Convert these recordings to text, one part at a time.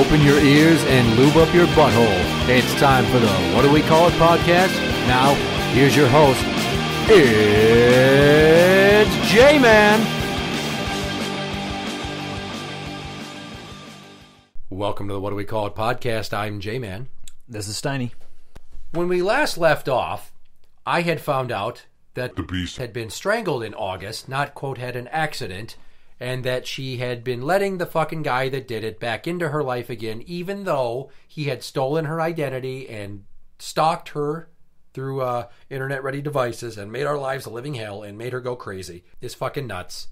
Open your ears and lube up your butthole. It's time for the What Do We Call It podcast. Now, here's your host. It's J-Man. Welcome to the What Do We Call It podcast. I'm J-Man. This is Steiny. When we last left off, I had found out that the beast had been strangled in August, not, quote, had an accident, and that she had been letting the fucking guy that did it back into her life again, even though he had stolen her identity and stalked her through internet-ready devices and made our lives a living hell and made her go crazy. It's fucking nuts.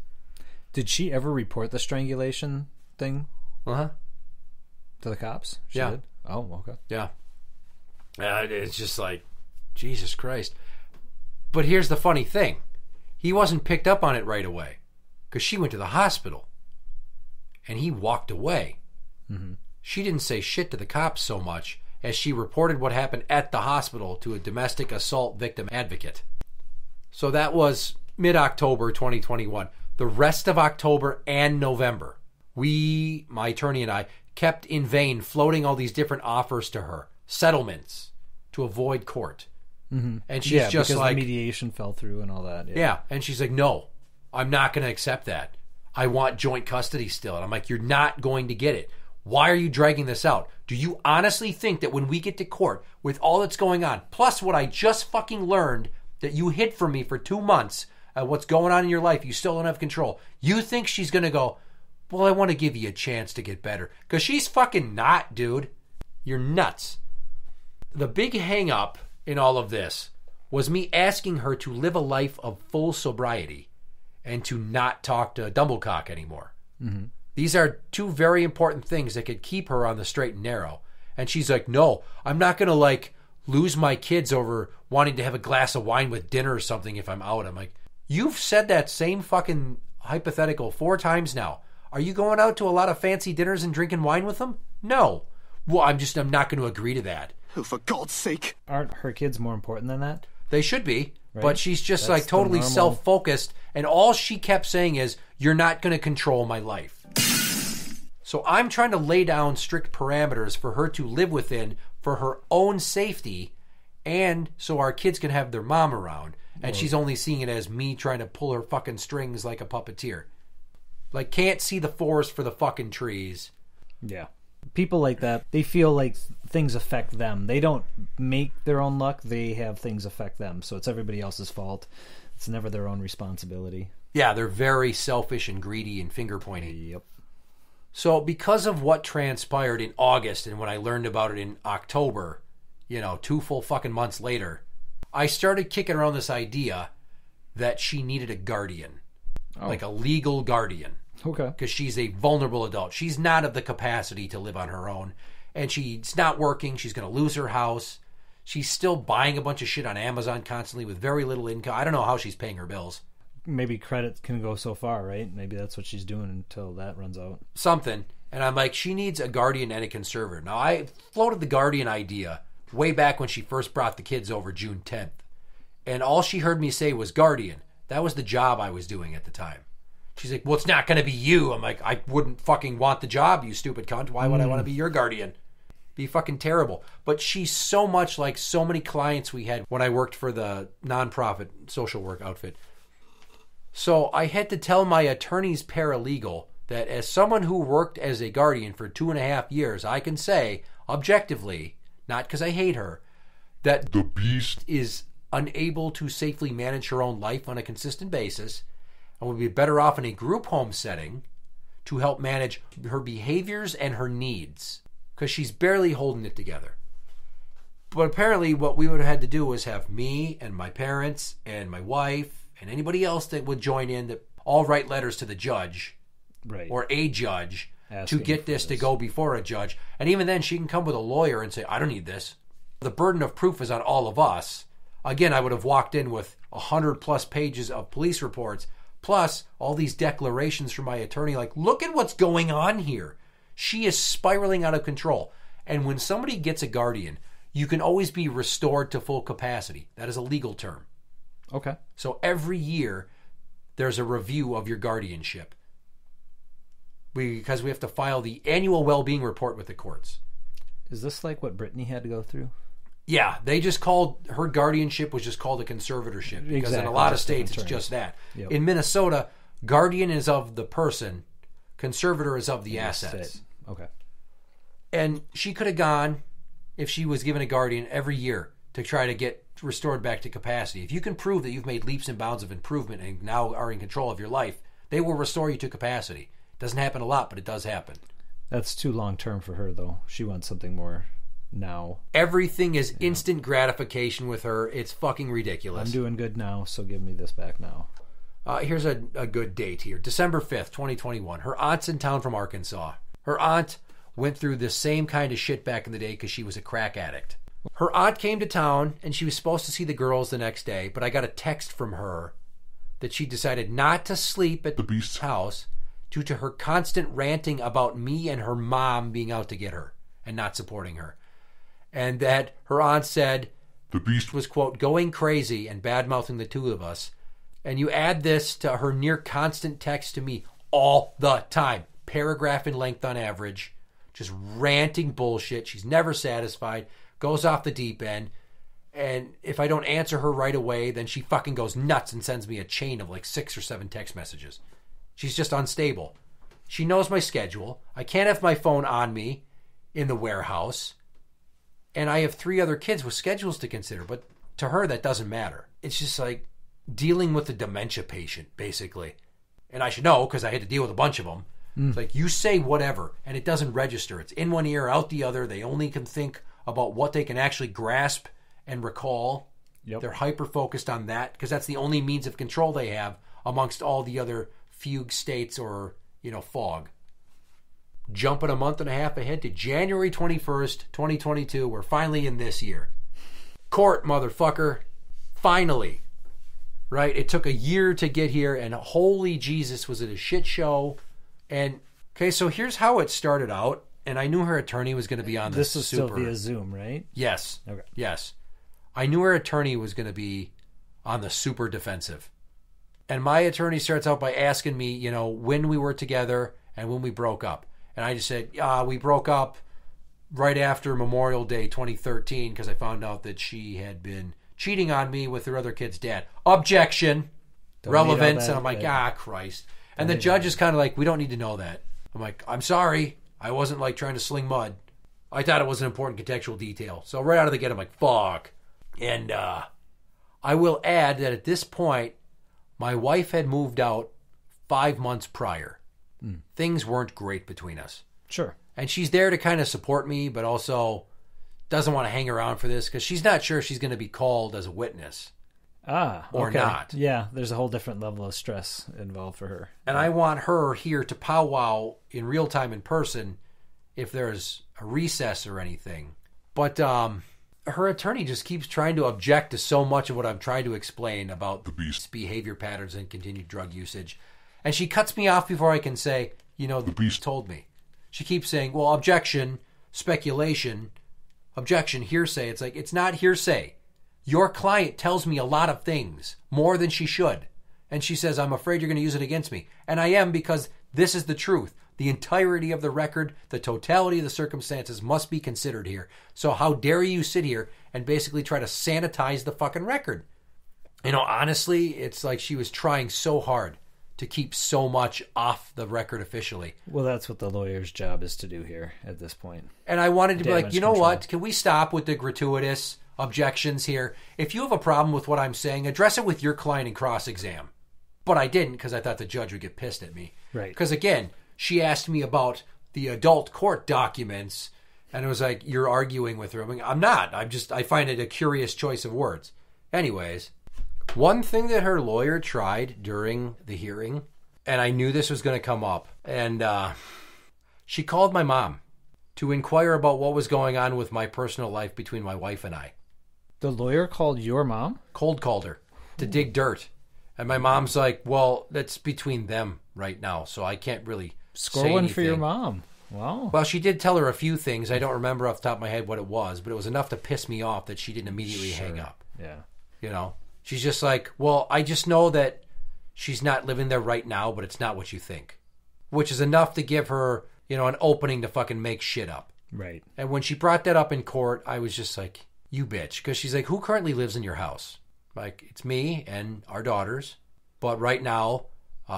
Did she ever report the strangulation thing? Uh-huh. To the cops? She did? Oh, okay. Yeah. It's just like, Jesus Christ. But here's the funny thing. He wasn't picked up on it right away because she went to the hospital and he walked away. Mm-hmm. She didn't say shit to the cops so much as she reported what happened at the hospital to a domestic assault victim advocate. So that was mid-October 2021. The rest of October and November, my attorney and I, kept in vain floating all these different offers to her, settlements to avoid court. Mm-hmm. And she's just like, the mediation fell through and all that. Yeah. And she's like, no, I'm not going to accept that. I want joint custody still. And I'm like, you're not going to get it. Why are you dragging this out? Do you honestly think that when we get to court with all that's going on, plus what I just fucking learned that you hid from me for 2 months, what's going on in your life, you still don't have control. You think she's going to go, well, I want to give you a chance to get better? Because she's fucking not, dude. You're nuts. The big hang up in all of this was me asking her to live a life of full sobriety and to not talk to Dumblecock anymore. Mm-hmm. These are two very important things that could keep her on the straight and narrow. And she's like, no, I'm not going to like lose my kids over wanting to have a glass of wine with dinner or something if I'm out. I'm like, you've said that same fucking hypothetical 4 times now. Are you going out to a lot of fancy dinners and drinking wine with them? No. Well, I'm not going to agree to that. Oh, for God's sake. Aren't her kids more important than that? They should be, right? But she's just that's like totally self-focused, and all she kept saying is, you're not going to control my life. So I'm trying to lay down strict parameters for her to live within for her own safety and so our kids can have their mom around, and she's only seeing it as me trying to pull her fucking strings like a puppeteer. Like, can't see the forest for the fucking trees. Yeah. People like that, they feel like things affect them. They don't make their own luck. They have things affect them. So it's everybody else's fault. It's never their own responsibility. Yeah, they're very selfish and greedy and finger-pointing. Yep. So because of what transpired in August and when I learned about it in October, 2 full fucking months later, I started kicking around this idea that she needed a guardian. Oh. Like a legal guardian. Okay. Because she's a vulnerable adult. She's not of the capacity to live on her own. And she's not working. She's going to lose her house. She's still buying a bunch of shit on Amazon constantly with very little income. I don't know how she's paying her bills. Maybe credit can go so far, right? Maybe that's what she's doing until that runs out. Something. And I'm like, she needs a guardian and a conservator. Now, I floated the guardian idea way back when she first brought the kids over June 10th. And all she heard me say was guardian. That was the job I was doing at the time. She's like, well, it's not going to be you. I'm like, I wouldn't fucking want the job, you stupid cunt. Why would I want to be your guardian? Be fucking terrible. But she's so much like so many clients we had when I worked for the nonprofit social work outfit. So I had to tell my attorney's paralegal that as someone who worked as a guardian for 2.5 years, I can say, objectively, not because I hate her, that the beast is unable to safely manage her own life on a consistent basis and would be better off in a group home setting to help manage her behaviors and her needs because she's barely holding it together. But apparently what we would have had to do was have me and my parents and my wife and anybody else that would join in that all write letters to the judge, right, or a judge, asking to get this to go before a judge. And even then she can come with a lawyer and say, I don't need this. The burden of proof is on all of us. Again, I would have walked in with 100+ pages of police reports, plus all these declarations from my attorney like, look at what's going on here. She is spiraling out of control. And when somebody gets a guardian, you can always be restored to full capacity. That is a legal term. Okay. So every year, there's a review of your guardianship. because we have to file the annual well-being report with the courts. Is this like what Brittany had to go through? Yeah, they just called her guardianship was just called a conservatorship because exactly. in a lot of states it's just that. Yep. In Minnesota, guardian is of the person, conservator is of the assets. State. Okay. And she could have gone, if she was given a guardian, every year to try to get restored back to capacity. If you can prove that you've made leaps and bounds of improvement and now are in control of your life, they will restore you to capacity. Doesn't happen a lot, but it does happen. That's too long term for her, though. She wants something more now. Everything is instant gratification with her. It's fucking ridiculous. I'm doing good now, so give me this back now. Here's a good date here. December 5th, 2021. Her aunt's in town from Arkansas. Her aunt went through the same kind of shit back in the day because she was a crack addict. Her aunt came to town, and she was supposed to see the girls the next day, but I got a text from her that she decided not to sleep at the Beast's house due to her constant ranting about me and her mom being out to get her and not supporting her. And that her aunt said, the Beast was, quote, going crazy and bad-mouthing the two of us. And you add this to her near-constant text to me all the time, paragraph in length on average, just ranting bullshit. She's never satisfied, goes off the deep end. And if I don't answer her right away, then she fucking goes nuts and sends me a chain of like 6 or 7 text messages. She's just unstable. She knows my schedule. I can't have my phone on me in the warehouse. And I have 3 other kids with schedules to consider. But to her, that doesn't matter. It's just like dealing with a dementia patient, basically. And I should know because I had to deal with a bunch of them. Mm. It's like you say whatever, and it doesn't register. It's in one ear, out the other. They only can think about what they can actually grasp and recall. Yep. They're hyper-focused on that because that's the only means of control they have amongst all the other fugue states or, you know, fog. Jumping a month and a half ahead to January 21st, 2022. We're finally in this year. Court, motherfucker. Finally. Right? It took a year to get here, and holy Jesus, was it a shit show. And, okay, so here's how it started out, and I knew her attorney was going to be on this. This is still via Zoom, right? Yes. Okay. Yes. I knew her attorney was going to be on the super defensive. And my attorney starts out by asking me, you know, when we were together and when we broke up. And I just said, we broke up right after Memorial Day 2013 because I found out that she had been cheating on me with her other kid's dad. Objection. Don't relevance. And I'm like, Christ. And the judge is kind of like, we don't need to know that. I'm like, I'm sorry. I wasn't like trying to sling mud. I thought it was an important contextual detail. So right out of the gate, I'm like, fuck. And I will add that at this point, my wife had moved out 5 months prior. Mm. Things weren't great between us. Sure. And she's there to kind of support me, but also doesn't want to hang around for this because she's not sure she's going to be called as a witness. Or okay. Not. Yeah, there's a whole different level of stress involved for her. And I want her here to powwow in real time in person if there's a recess or anything. But her attorney just keeps trying to object to so much of what I'm trying to explain about the Beast's behavior patterns and continued drug usage. And she cuts me off before I can say, you know, the Beast told me. She keeps saying, well, objection, speculation, objection, hearsay. It's like, it's not hearsay. Your client tells me a lot of things, more than she should. And she says, I'm afraid you're going to use it against me. And I am, because this is the truth. The entirety of the record, the totality of the circumstances must be considered here. So how dare you sit here and basically try to sanitize the fucking record? You know, honestly, it's like she was trying so hard to keep so much off the record officially. Well, that's what the lawyer's job is to do here at this point. And I wanted to be like, you know what? Can we stop with the gratuitous objections here? If you have a problem with what I'm saying, address it with your client in cross-exam. But I didn't because I thought the judge would get pissed at me. Right. Because again, she asked me about the adult court documents, and it was like, you're arguing with her. I mean, I'm not. I find it a curious choice of words. Anyways, one thing that her lawyer tried during the hearing, and I knew this was going to come up, and she called my mom to inquire about what was going on with my personal life between my wife and I. The lawyer called your mom? Cold called her to dig dirt. And my mom's like, well, that's between them right now, so I can't really score say one anything. For your mom. Wow. Well, she did tell her a few things. I don't remember off the top of my head what it was, but it was enough to piss me off that she didn't immediately hang up. Yeah. You know? She's just like, well, I just know that she's not living there right now, but it's not what you think. which is enough to give her, you know, an opening to fucking make shit up. Right. And when she brought that up in court, I was just like, you bitch. Because she's like, who currently lives in your house? Like, it's me and our daughters. But right now,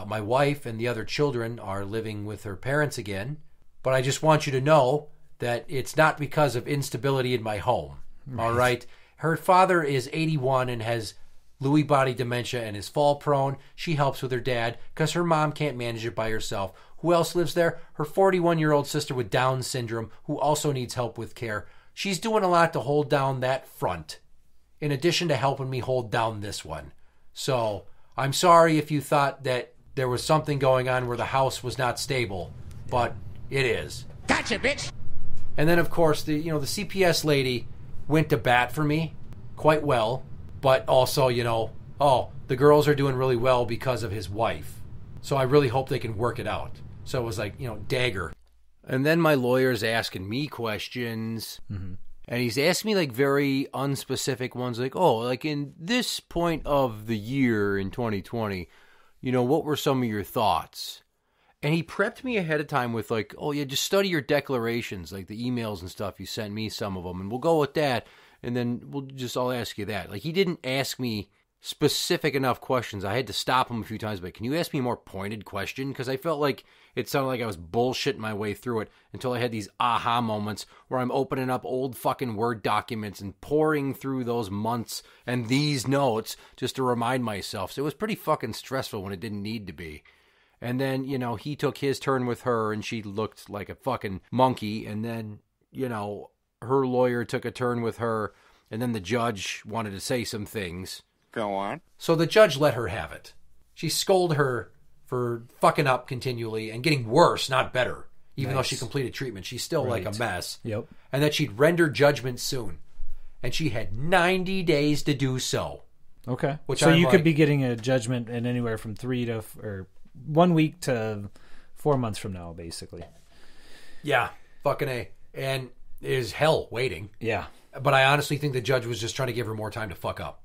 my wife and the other children are living with her parents again. But I just want you to know that it's not because of instability in my home. Right. All right? Her father is 81 and has Lewy body dementia and is fall prone. She helps with her dad because her mom can't manage it by herself. Who else lives there? Her 41-year-old sister with Down syndrome, who also needs help with care. She's doing a lot to hold down that front, in addition to helping me hold down this one. So I'm sorry if you thought that there was something going on where the house was not stable, but it is. Gotcha, bitch! And then, of course, the CPS lady went to bat for me quite well, but also, you know, oh, the girls are doing really well because of his wife. So I really hope they can work it out. So it was like, you know, dagger. And then my lawyer's asking me questions. Mm-hmm. And he's asked me like very unspecific ones, like, oh, like in this point of the year in 2020, you know, what were some of your thoughts? And he prepped me ahead of time with like, oh yeah, just study your declarations, like the emails and stuff. You sent me some of them and we'll go with that. And then I'll ask you that. Like, he didn't ask me specific enough questions. I had to stop him a few times, but can you ask me a more pointed question? Because I felt like it sounded like I was bullshitting my way through it until I had these aha moments where I'm opening up old fucking Word documents and pouring through those months and these notes just to remind myself. So it was pretty fucking stressful when it didn't need to be. And then, you know, he took his turn with her and she looked like a fucking monkey. And then, you know, her lawyer took a turn with her and then the judge wanted to say some things. Go on. So the judge let her have it. She scolded her for fucking up continually and getting worse, not better. Even though she completed treatment, she's still like a mess. Yep. And that she'd render judgment soon. And she had 90 days to do so. Okay. Which so I'm you like, could be getting a judgment in anywhere from 1 week to 4 months from now, basically. Yeah. Fucking A. And it is hell waiting. Yeah. But I honestly think the judge was just trying to give her more time to fuck up.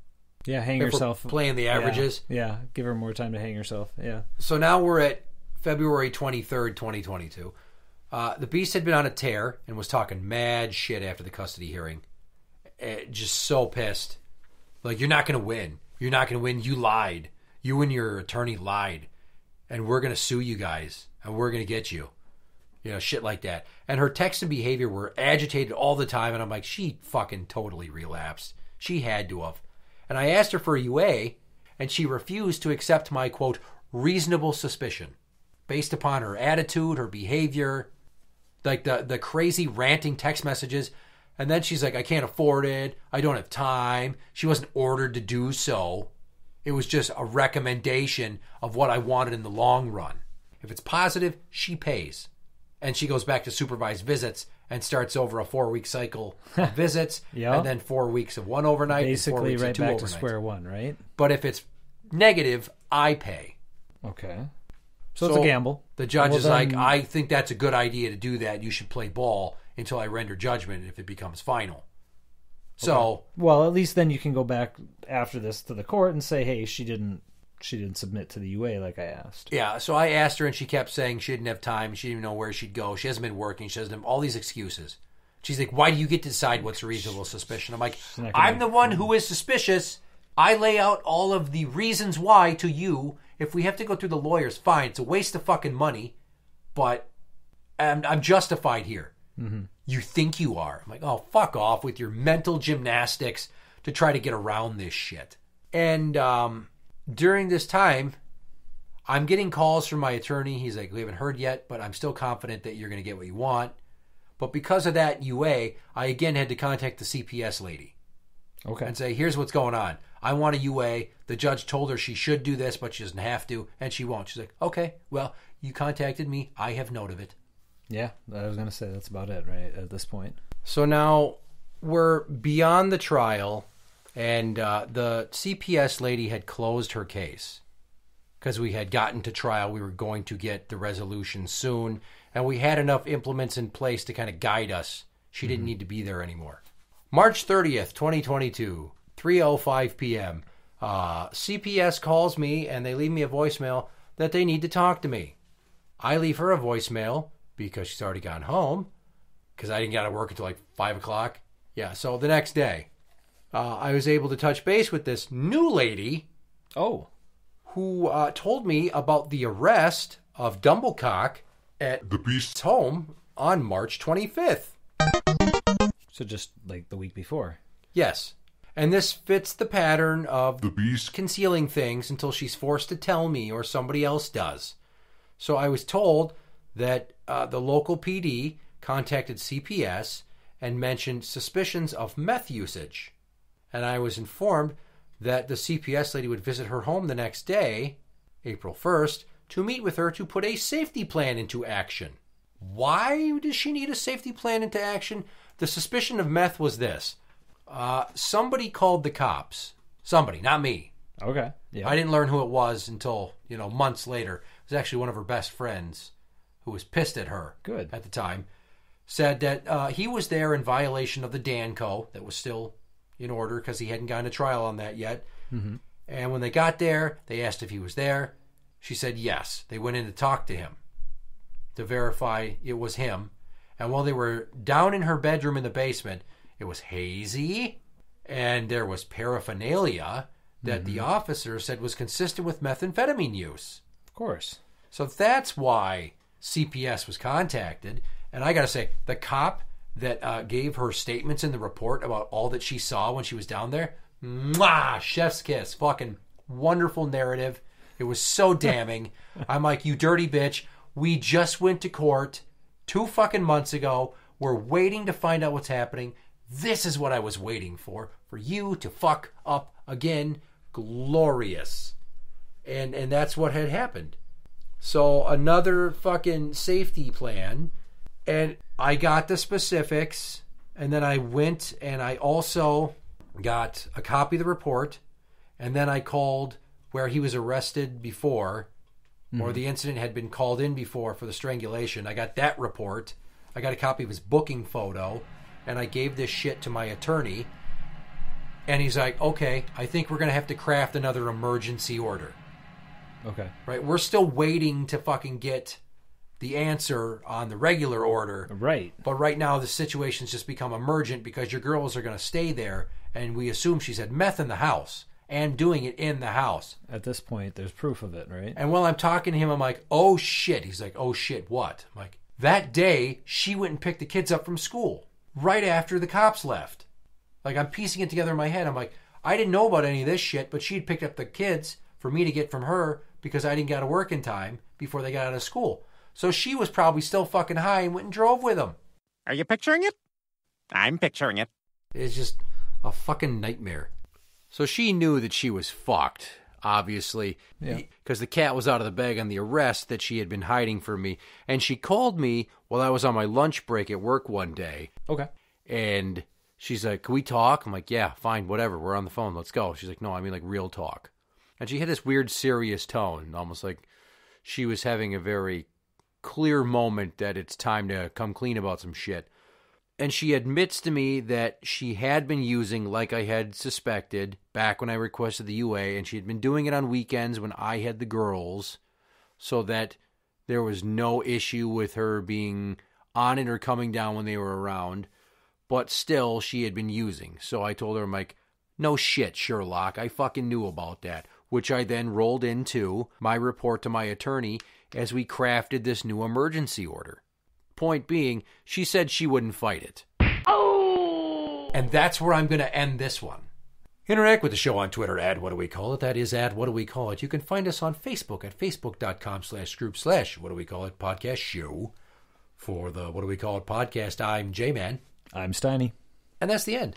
Yeah, hang herself. Playing the averages. Yeah, give her more time to hang herself. Yeah. So now we're at February 23rd, 2022. The Beast had been on a tear and was talking mad shit after the custody hearing. Just so pissed. Like, you're not going to win. You're not going to win. You lied. You and your attorney lied. And we're going to sue you guys. And we're going to get you. You know, shit like that. And her texts and behavior were agitated all the time. And I'm like, she fucking totally relapsed. She had to have. And I asked her for a UA, and she refused to accept my, quote, reasonable suspicion based upon her attitude, her behavior, like the crazy ranting text messages. And then she's like, I can't afford it. I don't have time. She wasn't ordered to do so. It was just a recommendation of what I wanted in the long run. If it's positive, she pays. And she goes back to supervised visits and starts over a 4-week cycle of visits and then 4 weeks of one overnight. Basically and 4 weeks right of two back overnights. To square one, right? But if it's negative, I pay. Okay. So it's a gamble. The judge is like, I think that's a good idea to do that. You should play ball until I render judgment if it becomes final. Okay. So well, at least then you can go back after this to the court and say, hey, she didn't submit to the UA like I asked. Yeah, so I asked her and she kept saying she didn't have time. She didn't even know where she'd go. She hasn't been working. She doesn't have all these excuses. She's like, why do you get to decide what's reasonable suspicion? I'm like, I'm the one who is suspicious. I lay out all of the reasons why to you. If we have to go through the lawyers, fine. It's a waste of fucking money, but I'm justified here. Mm-hmm. You think you are. I'm like, oh, fuck off with your mental gymnastics to try to get around this shit. And, during this time, I'm getting calls from my attorney. He's like, we haven't heard yet, but I'm still confident that you're going to get what you want. But because of that UA, I again had to contact the CPS lady. Okay. And say, here's what's going on. I want a UA. The judge told her she should do this, but she doesn't have to, and she won't. She's like, okay, well, you contacted me. I have note of it. Yeah, I was going to say that's about it, right, at this point. So now we're beyond the trial. And the CPS lady had closed her case because we had gotten to trial. We were going to get the resolution soon. And we had enough implements in place to kind of guide us. She didn't need to be there anymore. March 30th, 2022, 3:05 p.m. CPS calls me and they leave me a voicemail that they need to talk to me. I leave her a voicemail because she's already gone home because I didn't get out of work until like 5 o'clock. Yeah, so the next day, I was able to touch base with this new lady. Oh. Who told me about the arrest of Dumblecock at the Beast's home on March 25th. So just like the week before. Yes. And this fits the pattern of the Beast concealing things until she's forced to tell me or somebody else does. So I was told that the local PD contacted CPS and mentioned suspicions of meth usage. And I was informed that the CPS lady would visit her home the next day, April 1st, to meet with her to put a safety plan into action. Why does she need a safety plan into action? The suspicion of meth was this. Somebody called the cops. Somebody, not me. Okay. Yeah. I didn't learn who it was until, you know, months later. It was actually one of her best friends who was pissed at her at the time. Said that he was there in violation of the Danco that was still in order because he hadn't gone to trial on that yet. Mm-hmm. And when they got there, they asked if he was there. She said yes. They went in to talk to him to verify it was him. And while they were down in her bedroom in the basement, it was hazy, and there was paraphernalia that the officer said was consistent with methamphetamine use. Of course. So that's why CPS was contacted. And I got to say, the cop that gave her statements in the report about all that she saw when she was down there, mwah, chef's kiss, fucking wonderful narrative. It was so damning. I'm like, you dirty bitch, we just went to court 2 fucking months ago. We're waiting to find out what's happening. This is what I was waiting for you to fuck up again. Glorious. And that's what had happened. So another fucking safety plan. And I got the specifics. And then I went and I also got a copy of the report. And then I called where he was arrested before, or the incident had been called in before for the strangulation. I got that report. I got a copy of his booking photo. And I gave this shit to my attorney. And he's like, okay, I think we're going to have to craft another emergency order. Okay. Right? We're still waiting to fucking get the answer on the regular order. Right. But right now the situation's just become emergent because your girls are going to stay there. And we assume she's had meth in the house and doing it in the house. At this point, there's proof of it, right? And while I'm talking to him, I'm like, oh shit. He's like, oh shit, what? I'm like, that day she went and picked the kids up from school. Right after the cops left. Like, I'm piecing it together in my head. I'm like, I didn't know about any of this shit, but she'd picked up the kids for me to get from her because I didn't get out of work in time before they got out of school. So she was probably still fucking high and went and drove with them. Are you picturing it? I'm picturing it. It's just a fucking nightmare. So she knew that she was fucked, obviously, because the cat was out of the bag on the arrest that she had been hiding from me. And she called me while I was on my lunch break at work one day. Okay. And she's like, can we talk? I'm like, yeah, fine, whatever. We're on the phone. Let's go. She's like, no, I mean like real talk. And she had this weird serious tone, almost like she was having a very clear moment that it's time to come clean about some shit. And she admits to me that she had been using, like I had suspected, back when I requested the UA, and she had been doing it on weekends when I had the girls, so that there was no issue with her being on it or coming down when they were around. But still, she had been using. So I told her, I'm like, no shit, Sherlock. I fucking knew about that. Which I then rolled into my report to my attorney as we crafted this new emergency order. Point being, she said she wouldn't fight it. Oh! And that's where I'm going to end this one. Interact with the show on Twitter at What Do We Call It? That is at What Do We Call It? You can find us on Facebook at facebook.com/group/What Do We Call It? Podcast show. For the What Do We Call It? Podcast, I'm J-Man. I'm Steiny. And that's the end.